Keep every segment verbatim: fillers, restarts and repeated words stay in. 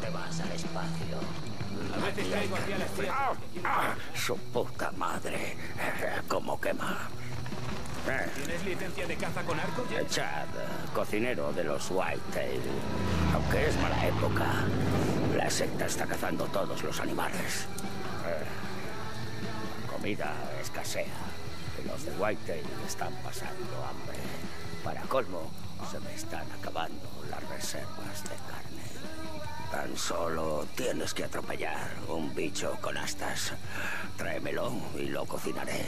te vas al espacio. A veces traigo aquí a la escuela. Su puta madre. ¿Cómo quema? ¿Tienes licencia de caza con arco, Jay? Chad, cocinero de los White Tail. Aunque es mala época, la secta está cazando todos los animales. La comida escasea. Los de White Tail están pasando hambre. Para colmo, se me están acabando las reservas de carne. Tan solo tienes que atropellar un bicho con astas. Tráemelo y lo cocinaré.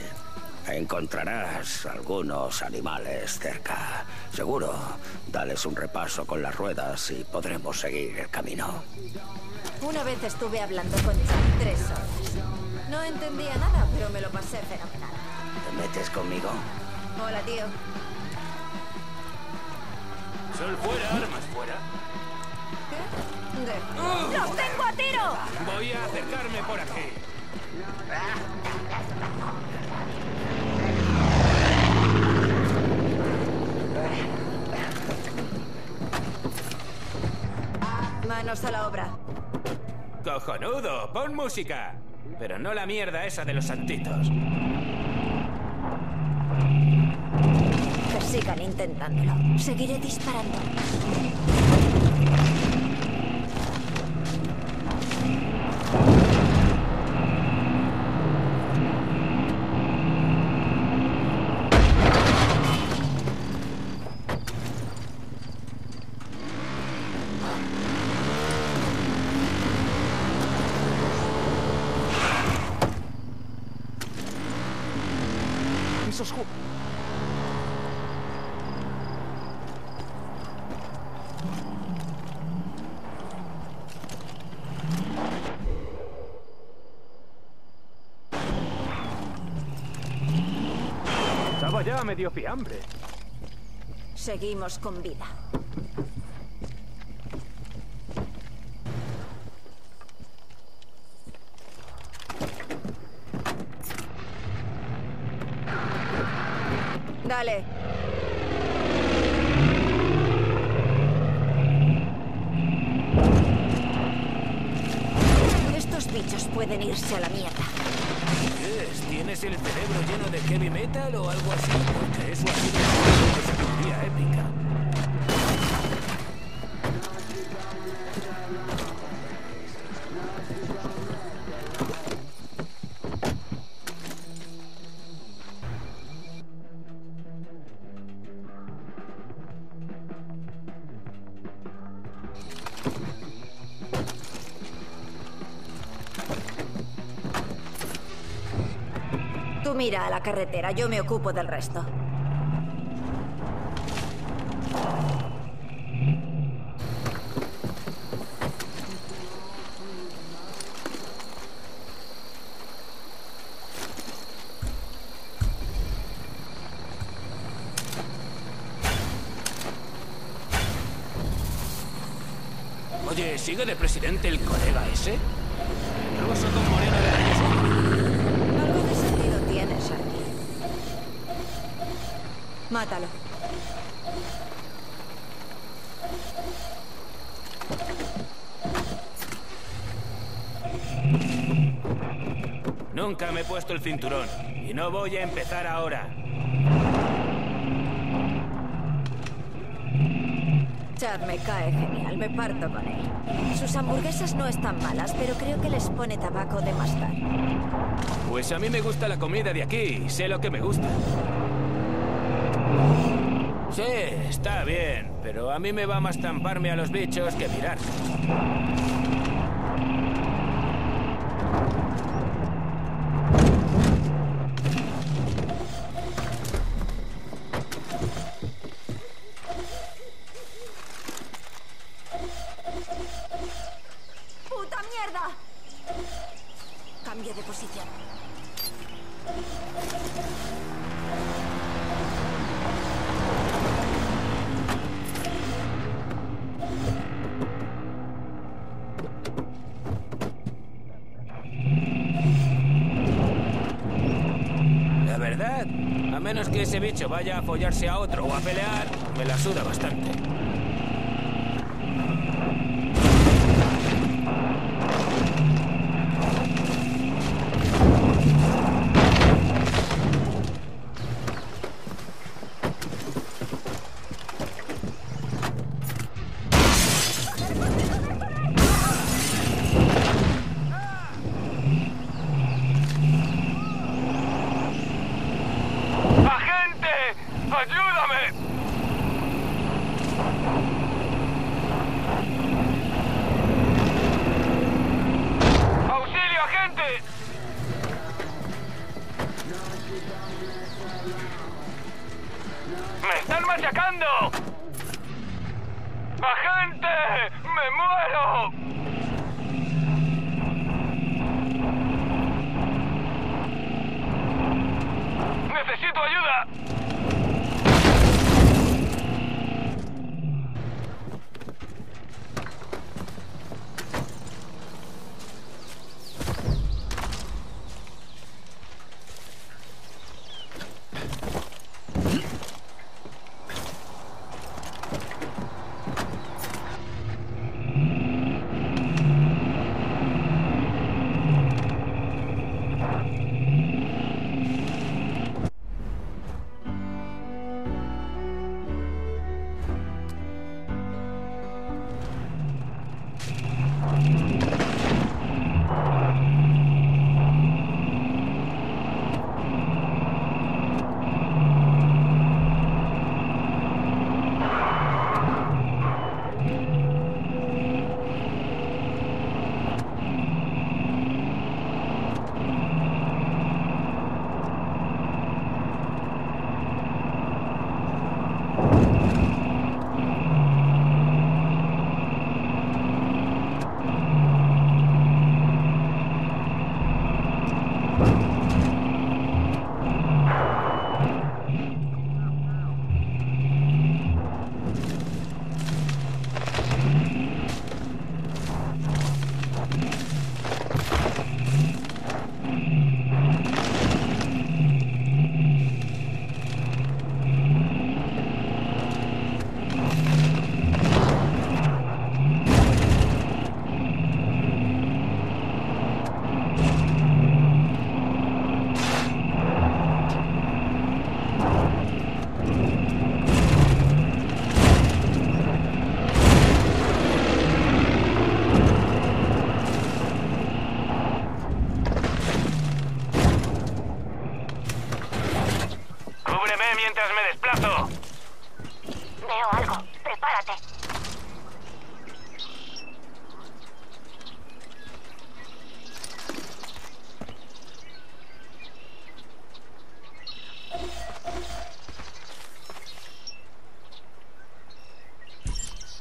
Encontrarás algunos animales cerca. Seguro, dales un repaso con las ruedas y podremos seguir el camino. Una vez estuve hablando con Chad tres horas. No entendía nada, pero me lo pasé fenomenal. ¿Te metes conmigo? Hola, tío. Sol fuera, armas fuera. ¿Qué? De... ¡Oh! ¡Los tengo a tiro! Voy a acercarme por aquí. Manos a la obra. Cojonudo, pon música. Pero no la mierda esa de los santitos. Que sigan intentándolo. Seguiré disparando. Estaba ya medio fiambre. Seguimos con vida. Dale. Estos bichos pueden irse a la mierda. ¿Qué es? ¿Tienes el cerebro lleno de heavy metal o algo así? Porque eso ha sido una sabiduría épica. Mira a la carretera, yo me ocupo del resto. Oye, ¿sigue de presidente el colega ese? No soy con Moreno de la... Mátalo. Nunca me he puesto el cinturón y no voy a empezar ahora. Chad me cae genial, me parto con él. Sus hamburguesas no están malas, pero creo que les pone tabaco de mascar. Pues a mí me gusta la comida de aquí, sé lo que me gusta. Sí, está bien, pero a mí me va más tamparme a los bichos que mirar. ¡Puta mierda! Cambio de posición. A menos que ese bicho vaya a follarse a otro o a pelear, me la suda bastante.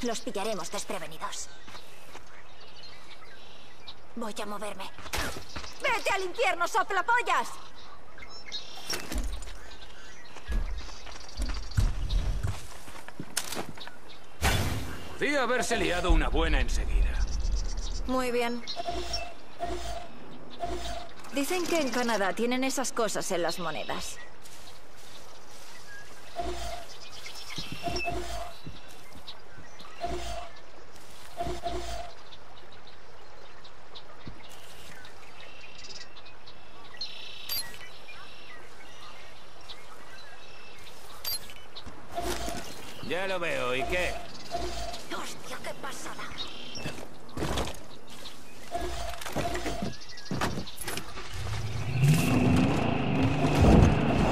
los pillaremos desprevenidos. Voy a moverme. ¡Vete al infierno, soplapollas! Podía haberse liado una buena enseguida. Muy bien. Dicen que en Canadá tienen esas cosas en las monedas. Ya lo veo, ¿y qué? ¡Hostia, qué pasada!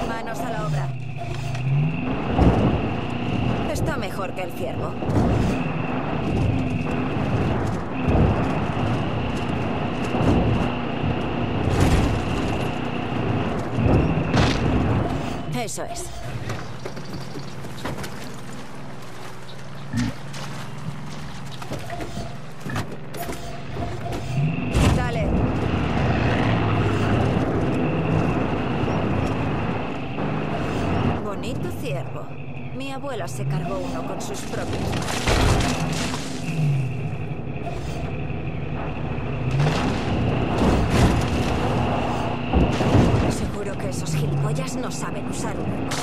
Manos a la obra. Está mejor que el ciervo. Eso es. Mi abuela se cargó uno con sus propios. Seguro que esos gilipollas no saben usar un arco.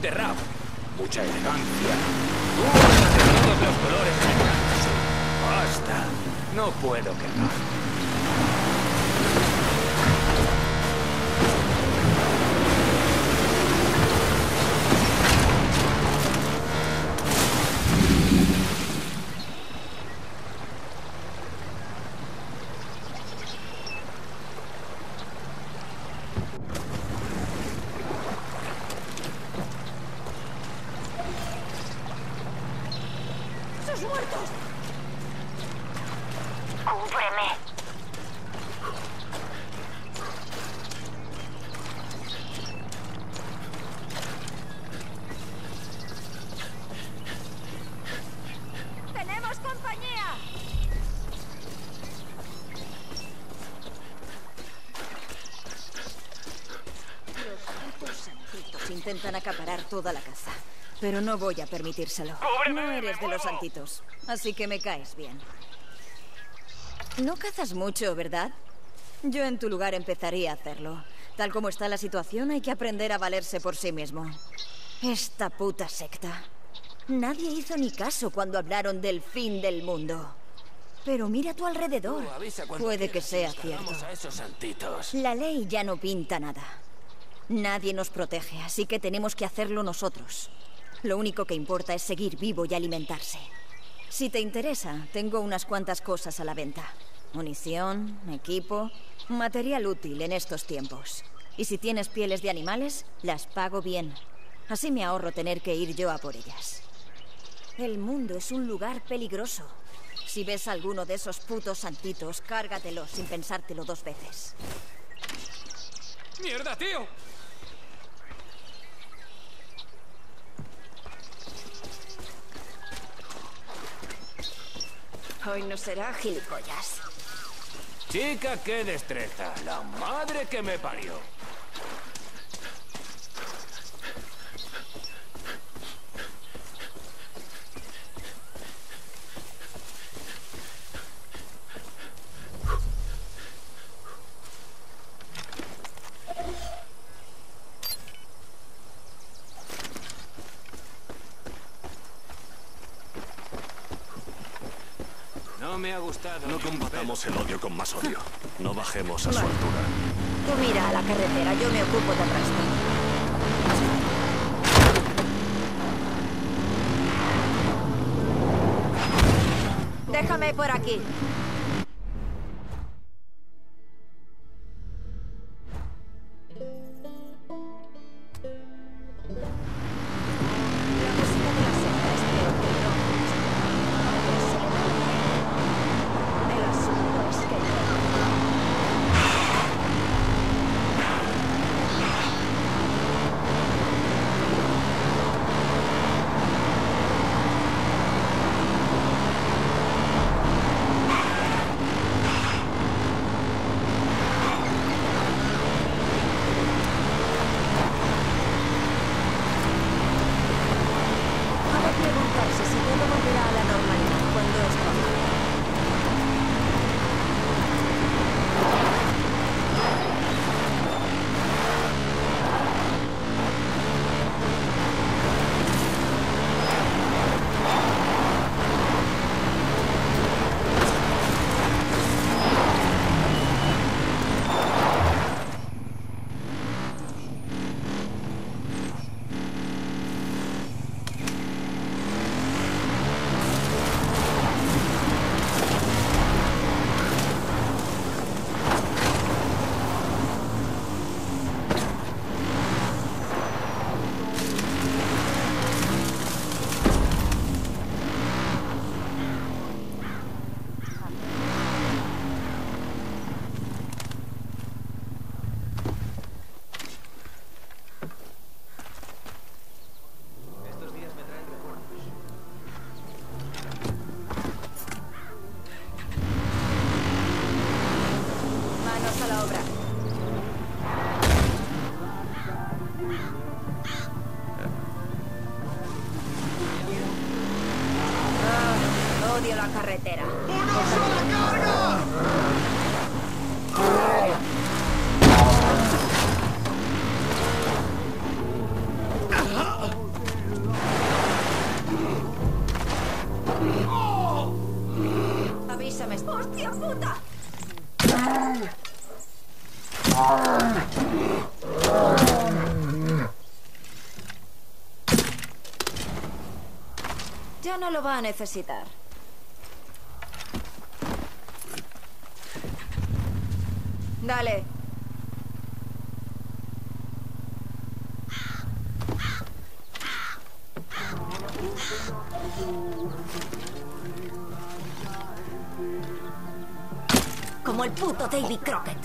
De rap, mucha elegancia, ¡Uh, de todos los colores me encantan! Basta, no puedo quemar. intentan acaparar toda la casa, pero no voy a permitírselo. No eres de los santitos, así que me caes bien. No cazas mucho, ¿verdad? Yo en tu lugar empezaría a hacerlo. Tal como está la situación, hay que aprender a valerse por sí mismo. Esta puta secta. Nadie hizo ni caso cuando hablaron del fin del mundo. Pero mira a tu alrededor. Puede que sea cierto. La ley ya no pinta nada. Nadie nos protege, así que tenemos que hacerlo nosotros. Lo único que importa es seguir vivo y alimentarse. Si te interesa, tengo unas cuantas cosas a la venta. Munición, equipo, material útil en estos tiempos. Y si tienes pieles de animales, las pago bien. Así me ahorro tener que ir yo a por ellas. El mundo es un lugar peligroso. Si ves a alguno de esos putos santitos, cárgatelo sin pensártelo dos veces. ¡Mierda, tío! Hoy no será, gilipollas. Chica, qué destreza. La madre que me parió. Me ha gustado. No combatamos el odio con más odio. No bajemos a su altura. Tú mira a la carretera, yo me ocupo de resto. Déjame por aquí. No lo va a necesitar. Dale. Como el puto David Crockett.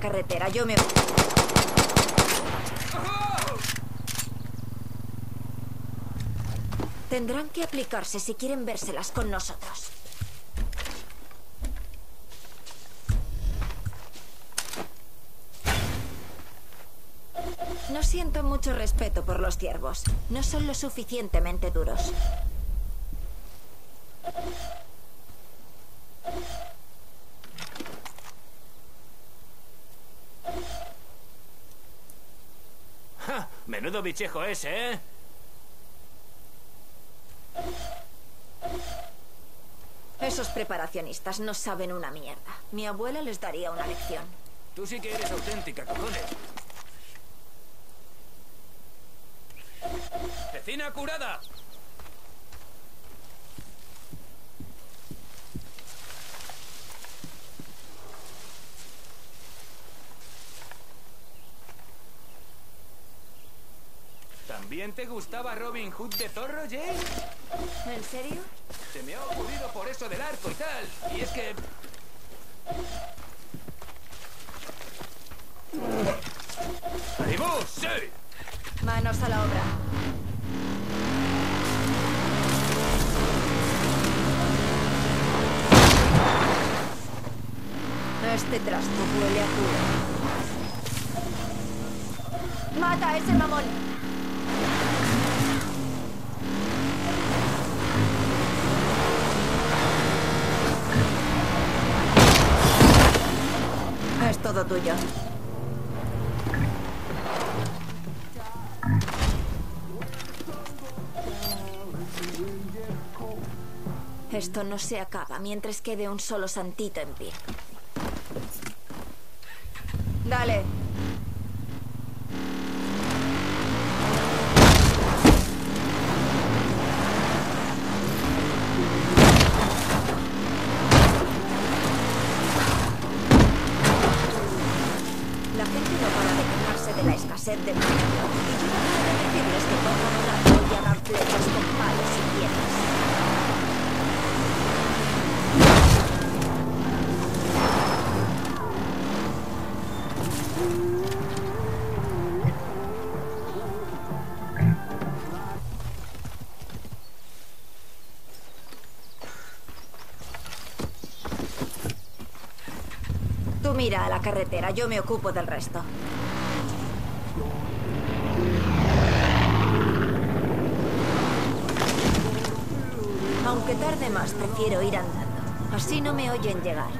Carretera, yo me... Tendrán que aplicarse si quieren vérselas con nosotros. No siento mucho respeto por los ciervos. No son lo suficientemente duros. ¡Ja! Menudo bichejo ese, ¿eh? Esos preparacionistas no saben una mierda. Mi abuela les daría una lección. Tú sí que eres auténtica, cojones. ¡Vecina curada! ¿También te gustaba Robin Hood de zorro, Jay? ¿En serio? Se me ha ocurrido por eso del arco y tal. Y es que... ¡Ahí vos! ¡Sí! Manos a la obra. Este trasto huele a culo. ¡Mata a ese mamón! Es todo tuyo. Esto no se acaba mientras quede un solo santito en pie. Dale. La gente no para de quejarse de la escasez de magia, y yo no puedo decirles que cojan un árbol y hagan flechas con palos y piedras. Mira a la carretera, yo me ocupo del resto. Aunque tarde más, prefiero ir andando. Así no me oyen llegar.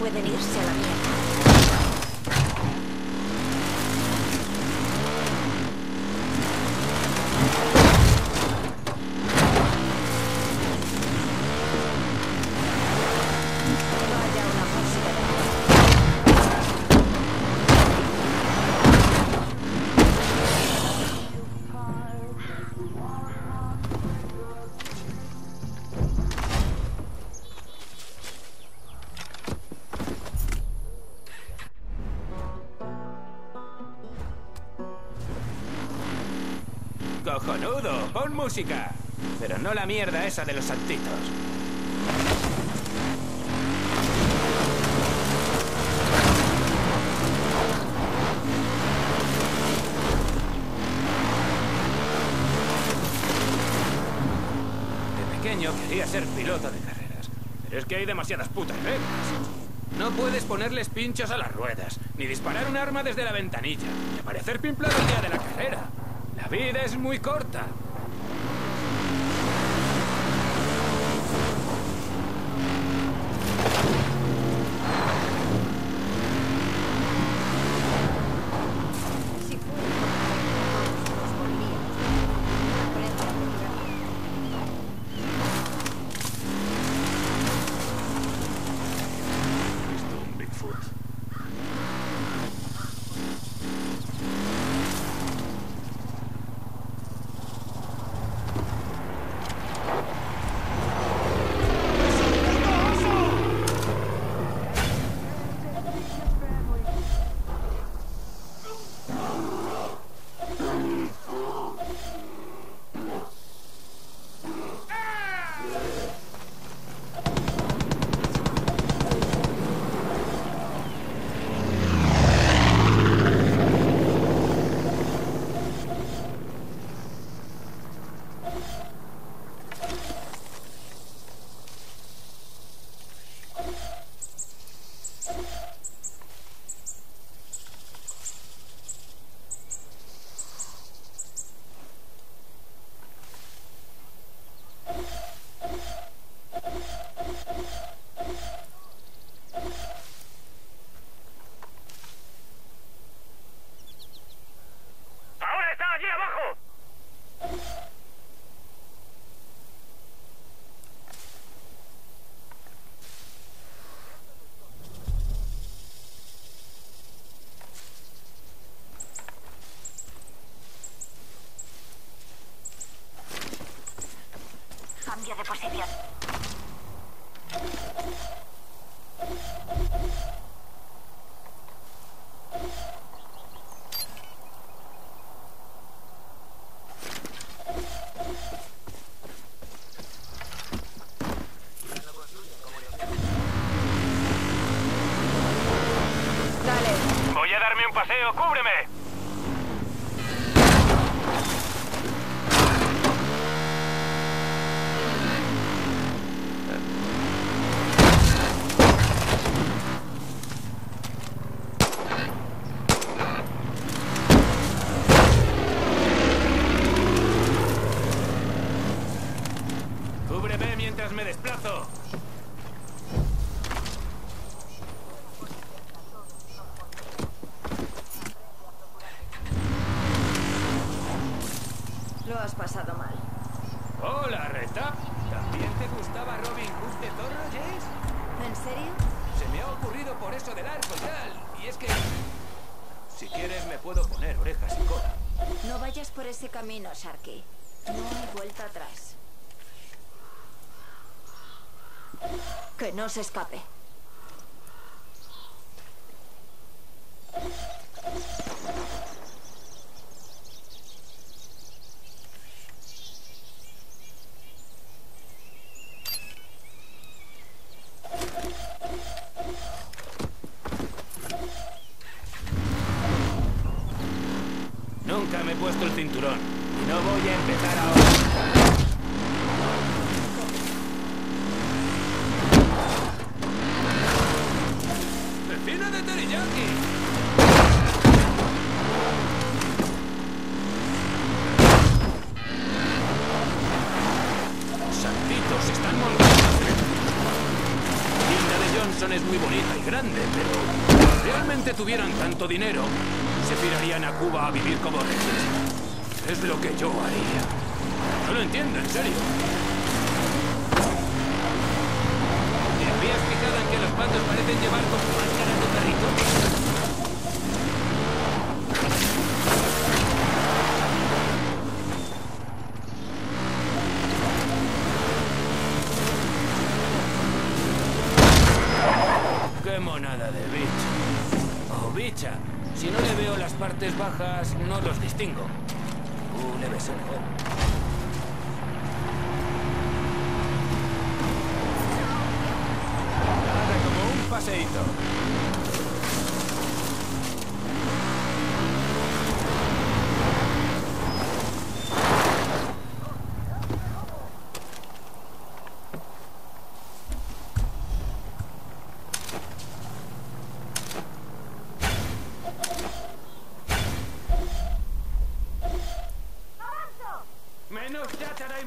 Pueden irse a la cojonudo, pon música. Pero no la mierda esa de los santitos. niño quería ser piloto de carreras. Pero es que hay demasiadas putas reglas. No puedes ponerles pinchos a las ruedas, ni disparar un arma desde la ventanilla, ni aparecer pimplado el día de la carrera. La vida es muy corta. De posesión. Dale. Voy a darme un paseo, cúbreme. Me desplazo. Lo has pasado mal. Hola, Reta. ¿También te gustaba Robin Hood de Toro, Jay? ¿En serio? Se me ha ocurrido por eso del arco y tal. Y es que... si quieres me puedo poner orejas y cola. No vayas por ese camino, Sharky. No hay vuelta atrás. Que no se escape. Nunca me he puesto el cinturón y no voy a empezar ahora. Es muy bonita y grande, pero si realmente tuvieran tanto dinero, se pirarían a Cuba a vivir como reyes. Es lo que yo haría. No lo entiendo, en serio. ¿Te habías fijado en que los patos parecen llevar con su máscara de perrito? Monada de bicho. O bicha. Si no le veo las partes bajas, no los distingo. Un leve sonido. Como un paseíto.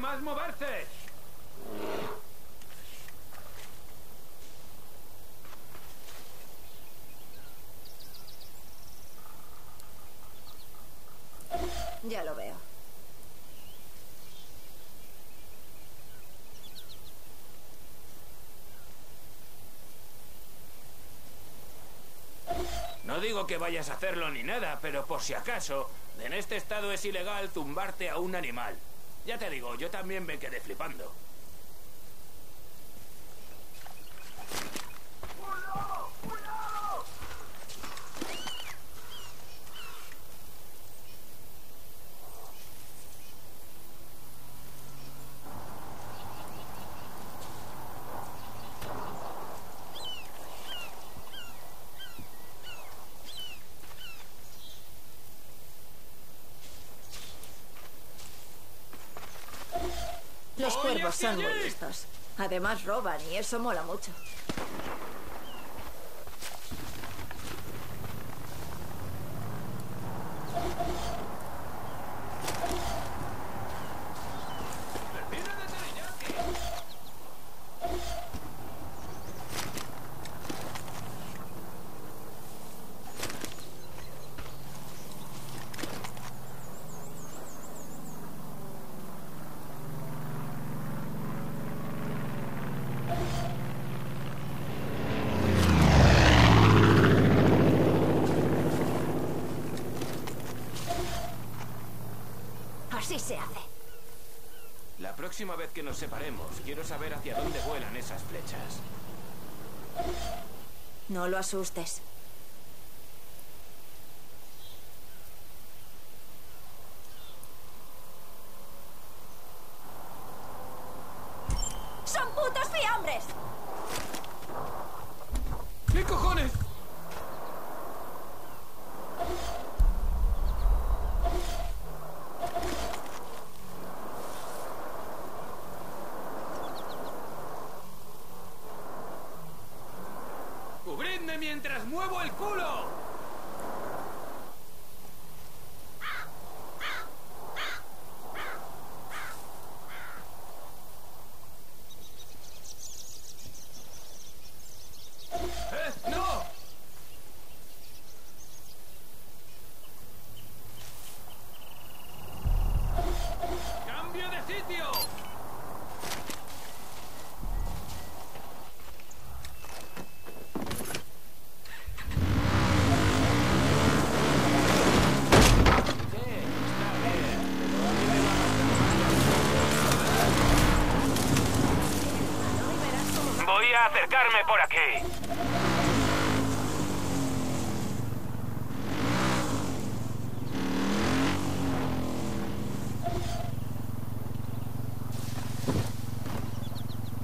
hay más moverse! Ya lo veo. No digo que vayas a hacerlo ni nada, pero por si acaso, en este estado es ilegal tumbarte a un animal. Ya te digo, yo también me quedé flipando. Los cuervos son muy listos. Además roban y eso mola mucho. Así se hace. La próxima vez que nos separemos, quiero saber hacia dónde vuelan esas flechas. No lo asustes. ¡Son putos fiambres! ¿Qué cojones? ¡Cubridme mientras muevo el culo! ¡Eh, no! ¡Cambio de sitio! Acercarme por aquí.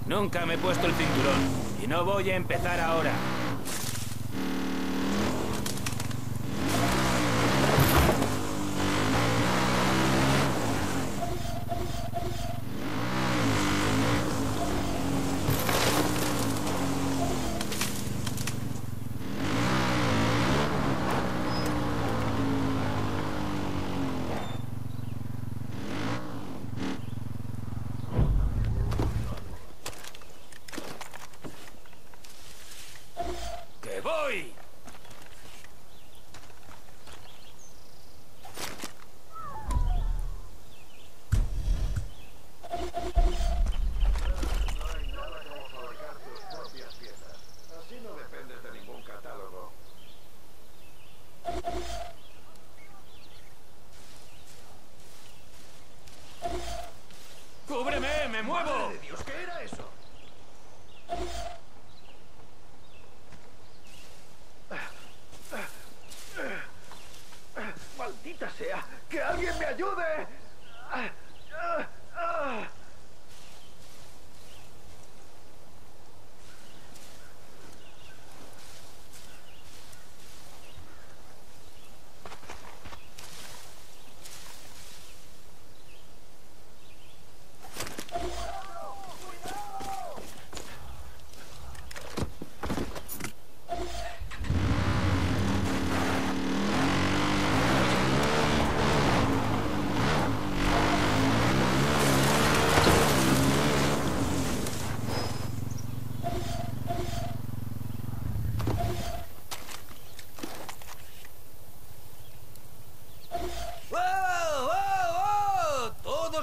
Nunca me he puesto el cinturón y no voy a empezar ahora. ¡Voy! ¡Cúbreme! ¡Me muevo! ¡Madre de Dios! ¿Qué era eso? ¡Maldita sea! ¡Que alguien me ayude!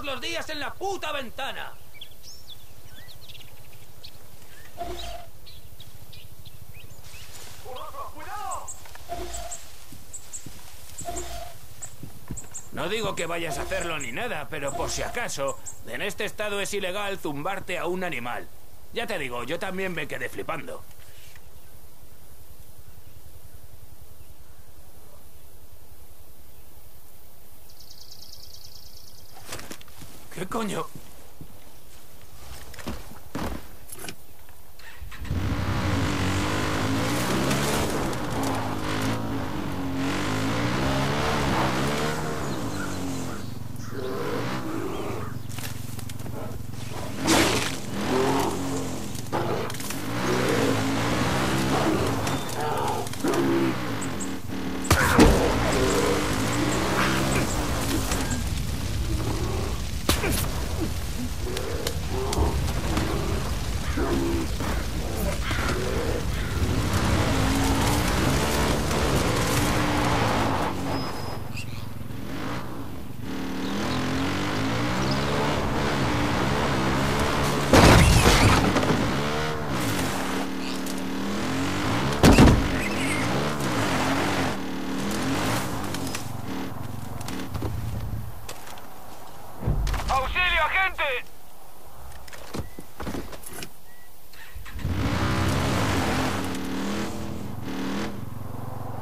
todos los días en la puta ventana. ¡Cuidado! No digo que vayas a hacerlo ni nada, pero por si acaso, en este estado es ilegal zumbarte a un animal. Ya te digo, yo también me quedé flipando. ¿Qué coño?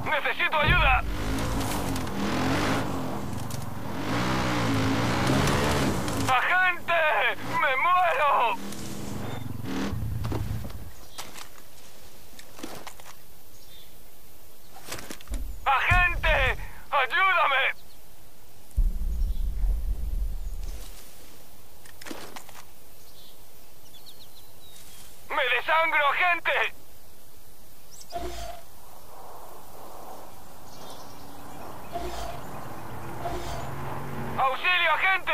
¡Necesito ayuda! ¡Agente! ¡Me muero! ¡Agente! ¡Ayúdame! ¡Me desangro, agente! ¡Auxilio, agente!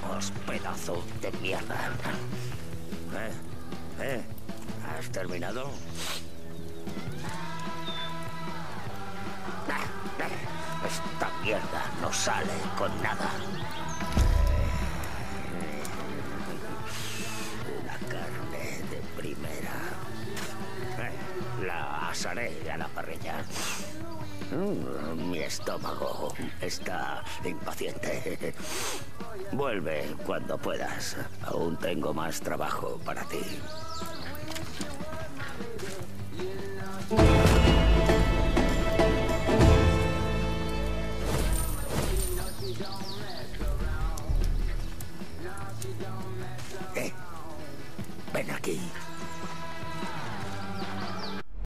Vamos, pedazo de mierda. ¿Eh? ¿Eh? ¿Has terminado? Esta mierda no sale con nada. La carne de primera. La asaré a la parrilla. Mi estómago está impaciente. Vuelve cuando puedas. Aún tengo más trabajo para ti. Eh, ven aquí.